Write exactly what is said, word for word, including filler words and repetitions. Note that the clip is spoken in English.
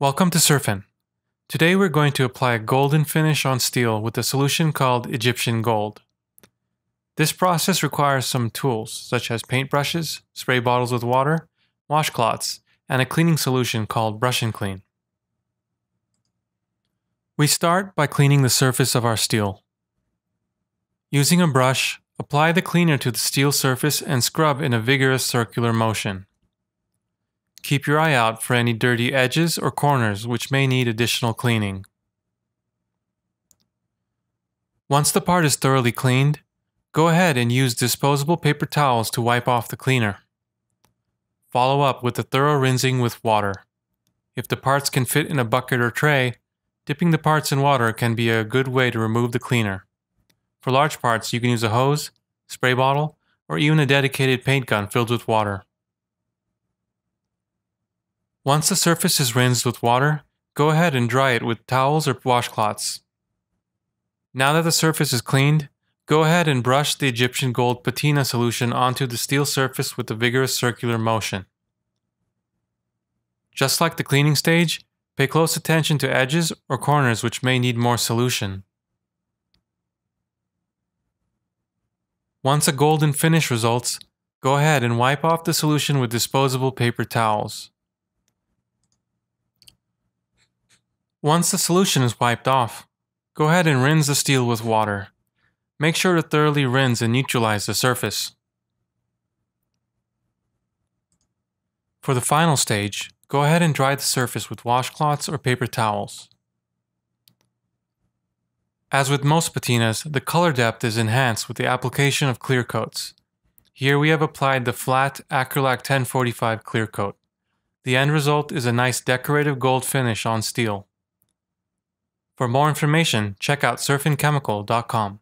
Welcome to Surfin. Today we're going to apply a golden finish on steel with a solution called Egyptian Gold. This process requires some tools, such as paintbrushes, spray bottles with water, washcloths, and a cleaning solution called Brush and Clean. We start by cleaning the surface of our steel. Using a brush, apply the cleaner to the steel surface and scrub in a vigorous circular motion. Keep your eye out for any dirty edges or corners which may need additional cleaning. Once the part is thoroughly cleaned, go ahead and use disposable paper towels to wipe off the cleaner. Follow up with a thorough rinsing with water. If the parts can fit in a bucket or tray, dipping the parts in water can be a good way to remove the cleaner. For large parts, you can use a hose, spray bottle, or even a dedicated paint gun filled with water. Once the surface is rinsed with water, go ahead and dry it with towels or washcloths. Now that the surface is cleaned, go ahead and brush the Egyptian Gold patina solution onto the steel surface with a vigorous circular motion. Just like the cleaning stage, pay close attention to edges or corners which may need more solution. Once a golden finish results, go ahead and wipe off the solution with disposable paper towels. Once the solution is wiped off, go ahead and rinse the steel with water. Make sure to thoroughly rinse and neutralize the surface. For the final stage, go ahead and dry the surface with washcloths or paper towels. As with most patinas, the color depth is enhanced with the application of clear coats. Here we have applied the flat Acrylaq ten forty-five clear coat. The end result is a nice decorative gold finish on steel. For more information, check out surfin chemical dot com.